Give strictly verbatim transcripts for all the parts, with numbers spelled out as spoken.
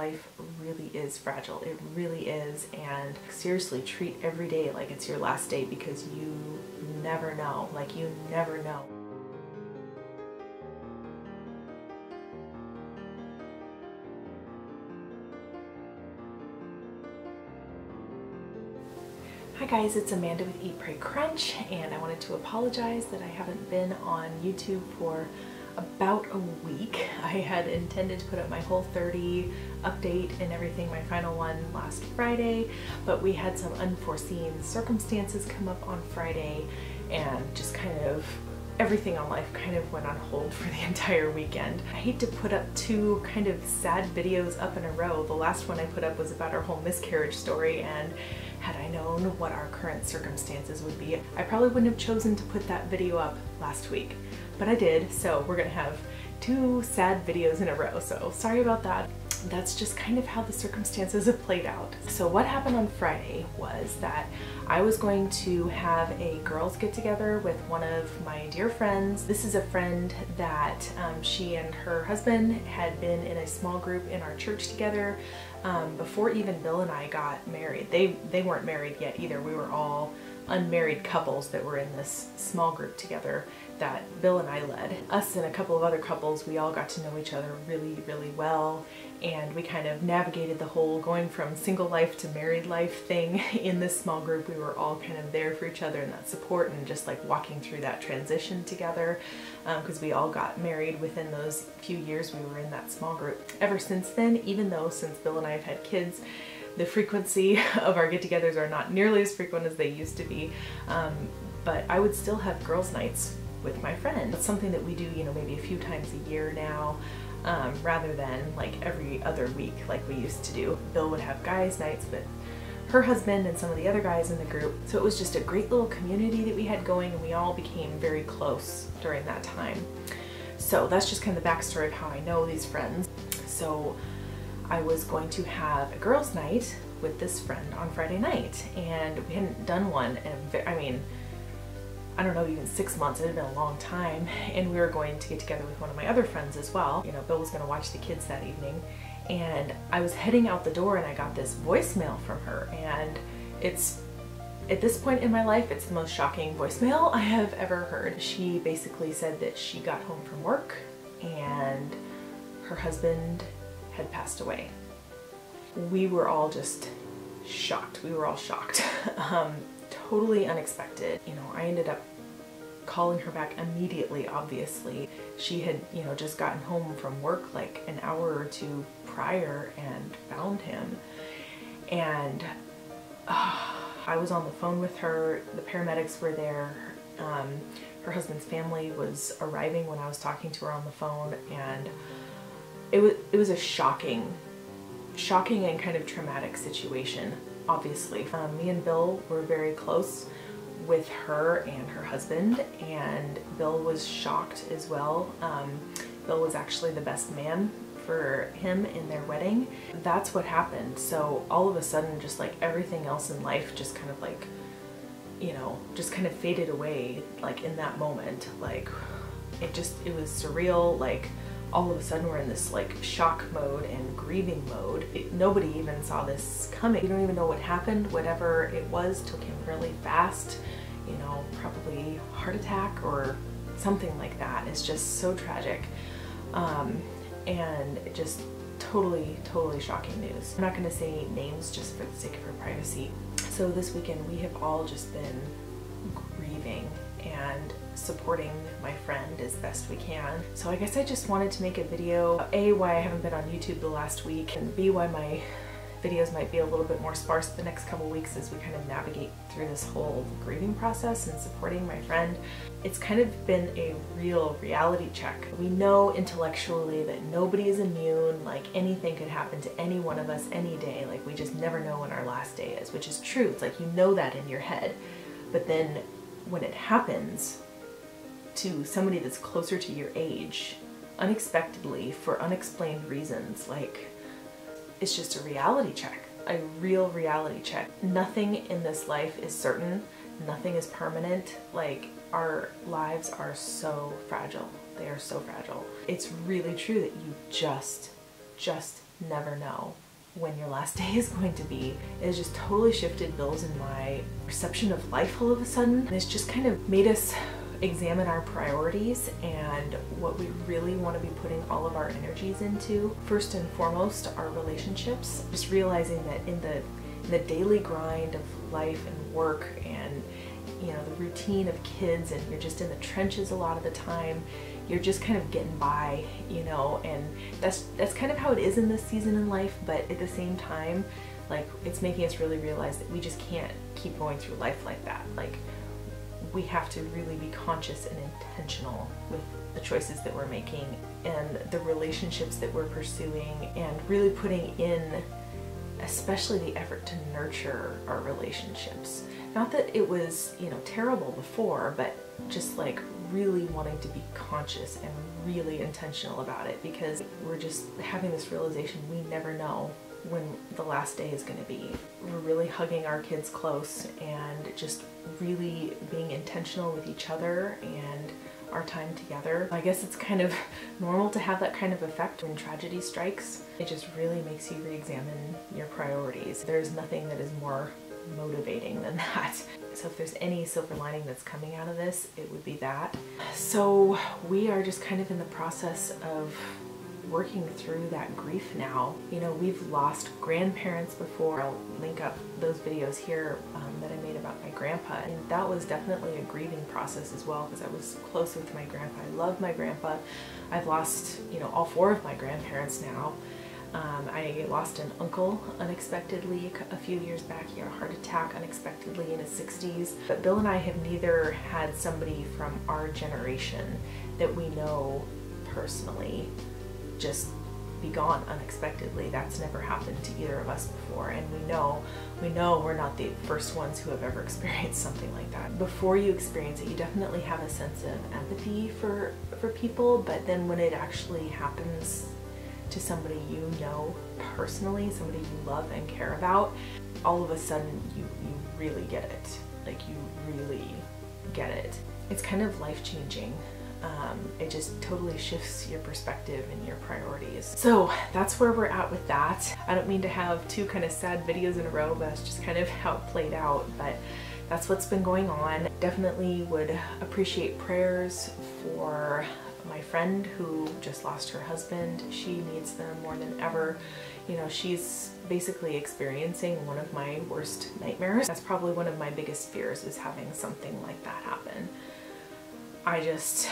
life really is fragile. It really is. And seriously, treat every day like it's your last day, because you never know. Like, you never know. Hi guys, it's Amanda with Eat Pray Crunch, and I wanted to apologize that I haven't been on YouTube for about a week. I had intended to put up my Whole thirty update and everything, my final one, last Friday, but we had some unforeseen circumstances come up on Friday, and just kind of everything on life kind of went on hold for the entire weekend. I hate to put up two kind of sad videos up in a row. The last one I put up was about our whole miscarriage story, and had I known what our current circumstances would be, I probably wouldn't have chosen to put that video up last week. But I did, so we're gonna have two sad videos in a row, so sorry about that. That's just kind of how the circumstances have played out. So what happened on Friday was that I was going to have a girls get together with one of my dear friends. This is a friend that um, she and her husband had been in a small group in our church together um, before even Bill and I got married. They, they weren't married yet either. We were all unmarried couples that were in this small group together that Bill and I led. Us and a couple of other couples, we all got to know each other really, really well, and we kind of navigated the whole going from single life to married life thing in this small group. We were all kind of there for each other in that support, and just like walking through that transition together, because um, we all got married within those few years we were in that small group. Ever since then, even though since Bill and I have had kids, the frequency of our get-togethers are not nearly as frequent as they used to be, um, but I would still have girls' nights with my friends. It's something that we do, you know, maybe a few times a year now, um, rather than like every other week like we used to do. Bill would have guys' nights, but her husband and some of the other guys in the group. So it was just a great little community that we had going, and we all became very close during that time. So that's just kind of the backstory of how I know these friends. So I was going to have a girls' night with this friend on Friday night, and we hadn't done one in, I mean, I don't know, even six months. It had been a long time, and we were going to get together with one of my other friends as well. You know, Bill was gonna watch the kids that evening, and I was heading out the door, and I got this voicemail from her, and it's, at this point in my life, it's the most shocking voicemail I have ever heard. She basically said that she got home from work, and her husband had passed away. We were all just shocked. We were all shocked. um, totally unexpected. You know, I ended up calling her back immediately, obviously. She had, you know, just gotten home from work like an hour or two prior and found him. And uh, I was on the phone with her. The paramedics were there. Um, her husband's family was arriving when I was talking to her on the phone, and It was, it was a shocking, shocking and kind of traumatic situation, obviously. Um, me and Bill were very close with her and her husband, and Bill was shocked as well. Um, Bill was actually the best man for him in their wedding. That's what happened. So all of a sudden, just like everything else in life, just kind of like, you know, just kind of faded away, like in that moment. Like, it just, it was surreal. Like, all of a sudden we're in this like shock mode and grieving mode. It, nobody even saw this coming. You don't even know what happened. Whatever it was took him really fast, you know, probably heart attack or something like that. It's just so tragic, um, and just totally, totally shocking news. I'm not gonna say names just for the sake of her privacy. So this weekend we have all just been grieving and supporting my friend as best we can. So I guess I just wanted to make a video, A, why I haven't been on YouTube the last week, and B, why my videos might be a little bit more sparse the next couple weeks as we kind of navigate through this whole grieving process and supporting my friend. It's kind of been a real reality check. We know intellectually that nobody is immune, like anything could happen to any one of us any day, like we just never know when our last day is, which is true. It's like you know that in your head, but then when it happens to somebody that's closer to your age, unexpectedly, for unexplained reasons, like, it's just a reality check, a real reality check. Nothing in this life is certain, nothing is permanent, like, our lives are so fragile, they are so fragile. It's really true that you just, just never know when your last day is going to be. It has just totally shifted Bill's and my perception of life all of a sudden. And it's just kind of made us examine our priorities and what we really want to be putting all of our energies into. First and foremost, our relationships. Just realizing that in the, in the daily grind of life and work and, you know, the routine of kids, and you're just in the trenches a lot of the time. You're just kind of getting by, you know, and that's that's kind of how it is in this season in life, but at the same time, like, it's making us really realize that we just can't keep going through life like that. Like, we have to really be conscious and intentional with the choices that we're making and the relationships that we're pursuing, and really putting in especially the effort to nurture our relationships. Not that it was, you know, terrible before, but just like really wanting to be conscious and really intentional about it, because we're just having this realization we never know when the last day is going to be. We're really hugging our kids close and just really being intentional with each other and our time together. I guess it's kind of normal to have that kind of effect when tragedy strikes. It just really makes you re-examine your priorities. There's nothing that is more motivating than that. So if there's any silver lining that's coming out of this, it would be that. So we are just kind of in the process of working through that grief now. You know, we've lost grandparents before. I'll link up those videos here um, that I made about my grandpa, and that was definitely a grieving process as well, because I was close with my grandpa. I love my grandpa. I've lost, you know, all four of my grandparents now. Um, I lost an uncle unexpectedly a few years back. He had a heart attack unexpectedly in his sixties. But Bill and I have neither had somebody from our generation that we know personally just be gone unexpectedly. That's never happened to either of us before, and we know we know we're not the first ones who have ever experienced something like that. Before you experience it, you definitely have a sense of empathy for for people, but then when it actually happens to somebody you know personally, somebody you love and care about, all of a sudden you, you really get it. Like, you really get it. It's kind of life-changing. Um, it just totally shifts your perspective and your priorities. So that's where we're at with that. I don't mean to have two kind of sad videos in a row, but that's just kind of how it played out. But that's what's been going on. Definitely would appreciate prayers for my friend who just lost her husband. She needs them more than ever. You know, she's basically experiencing one of my worst nightmares. That's probably one of my biggest fears, is having something like that happen. I just,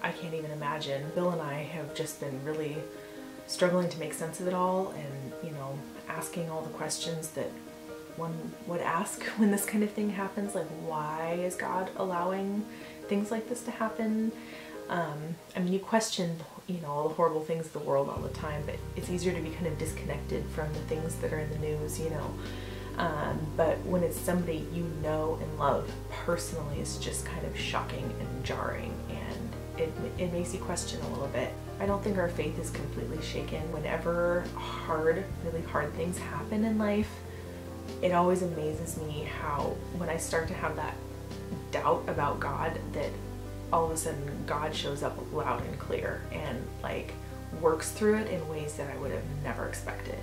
I can't even imagine. Bill and I have just been really struggling to make sense of it all, and, you know, asking all the questions that one would ask when this kind of thing happens. Like, why is God allowing things like this to happen? Um, I mean, you question, you know, all the horrible things of the world all the time, but it's easier to be kind of disconnected from the things that are in the news, you know. Um, but when it's somebody you know and love personally, it's just kind of shocking and jarring, and it, it makes you question a little bit. I don't think our faith is completely shaken. Whenever hard, really hard things happen in life, it always amazes me how when I start to have that doubt about God, that all of a sudden God shows up loud and clear and like works through it in ways that I would have never expected.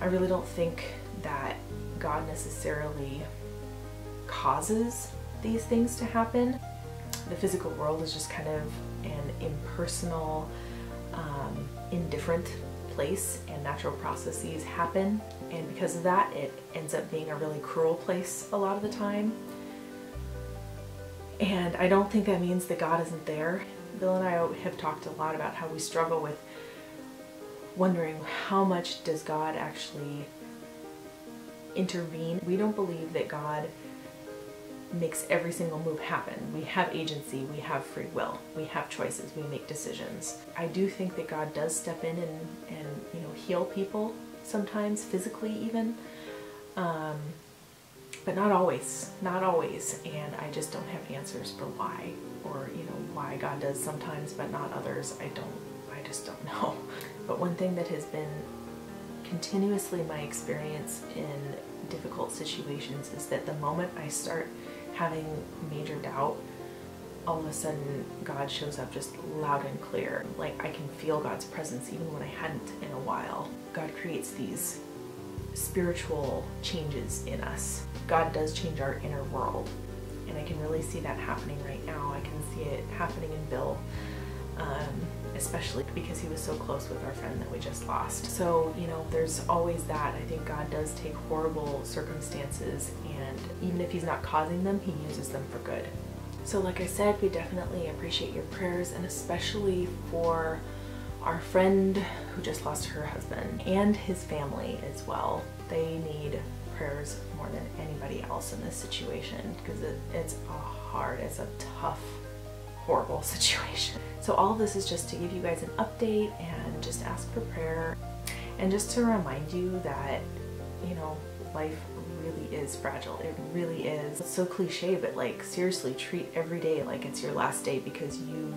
I really don't think that God necessarily causes these things to happen. The physical world is just kind of an impersonal, um, indifferent place, and natural processes happen, and because of that it ends up being a really cruel place a lot of the time. And I don't think that means that God isn't there. Bill and I have talked a lot about how we struggle with wondering, how much does God actually intervene? We don't believe that God makes every single move happen. We have agency, we have free will, we have choices, we make decisions. I do think that God does step in and, and you know, heal people sometimes, physically even. Um, But not always, not always, and I just don't have answers for why, or, you know, why God does sometimes but not others. I don't, I just don't know. But one thing that has been continuously my experience in difficult situations is that the moment I start having major doubt, all of a sudden God shows up just loud and clear. Like, I can feel God's presence even when I hadn't in a while. God creates these spiritual changes in us. God does change our inner world, and I can really see that happening right now. I can see it happening in Bill, um, especially because he was so close with our friend that we just lost. So, you know, there's always that. I think God does take horrible circumstances, and even if he's not causing them, he uses them for good. So like I said, we definitely appreciate your prayers, and especially for our friend who just lost her husband and his family as well. They need prayers more than anybody else in this situation, because it, it's a hard, it's a tough, horrible situation. So all of this is just to give you guys an update and just ask for prayer, and just to remind you that, you know, life really is fragile. It really is. It's so cliche, but like seriously, treat every day like it's your last day, because you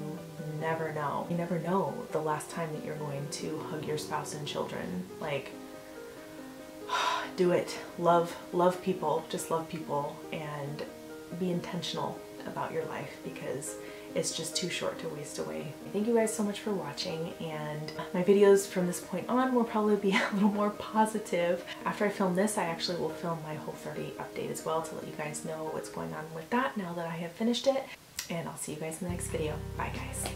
never know. You never know the last time that you're going to hug your spouse and children. Like, do it. Love, love people. Just love people, and be intentional about your life, because it's just too short to waste away. Thank you guys so much for watching, and my videos from this point on will probably be a little more positive. After I film this, I actually will film my Whole thirty update as well, to let you guys know what's going on with that now that I have finished it. And I'll see you guys in the next video. Bye guys.